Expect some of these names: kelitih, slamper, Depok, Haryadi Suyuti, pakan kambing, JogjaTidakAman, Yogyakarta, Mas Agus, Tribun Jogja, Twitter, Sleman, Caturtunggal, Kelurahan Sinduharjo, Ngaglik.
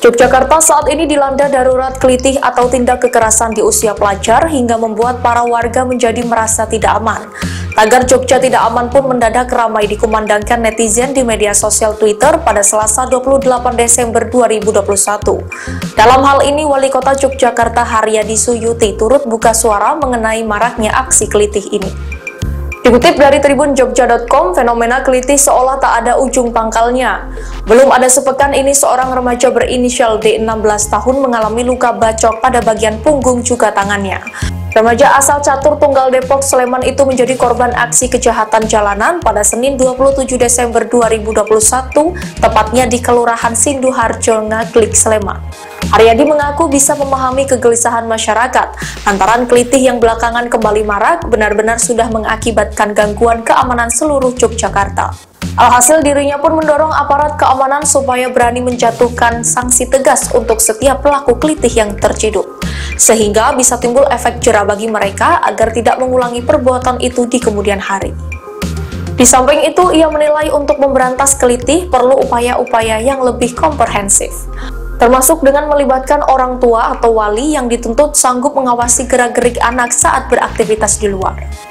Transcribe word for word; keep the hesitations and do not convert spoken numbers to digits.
Yogyakarta saat ini dilanda darurat kelitih atau tindak kekerasan di usia pelajar hingga membuat para warga menjadi merasa tidak aman. Tagar Jogja tidak aman pun mendadak ramai dikumandangkan netizen di media sosial Twitter pada Selasa dua puluh delapan Desember dua ribu dua puluh satu. Dalam hal ini, Wali Kota Yogyakarta Haryadi Suyuti turut buka suara mengenai maraknya aksi kelitih ini. Dikutip dari Tribun Jogja dot com, fenomena kelitih seolah tak ada ujung pangkalnya. Belum ada sepekan ini seorang remaja berinisial D enam belas tahun mengalami luka bacok pada bagian punggung juga tangannya. Remaja asal Caturtunggal Depok, Sleman itu menjadi korban aksi kejahatan jalanan pada Senin dua puluh tujuh Desember dua ribu dua puluh satu, tepatnya di Kelurahan Sinduharjo, Ngaglik, Sleman. Haryadi mengaku bisa memahami kegelisahan masyarakat lantaran kelitih yang belakangan kembali marak benar-benar sudah mengakibatkan gangguan keamanan seluruh Yogyakarta. Alhasil dirinya pun mendorong aparat keamanan supaya berani menjatuhkan sanksi tegas untuk setiap pelaku kelitih yang terciduk, sehingga bisa timbul efek jera bagi mereka agar tidak mengulangi perbuatan itu di kemudian hari. Di samping itu, ia menilai untuk memberantas kelitih perlu upaya-upaya yang lebih komprehensif, termasuk dengan melibatkan orang tua atau wali yang dituntut sanggup mengawasi gerak-gerik anak saat beraktivitas di luar.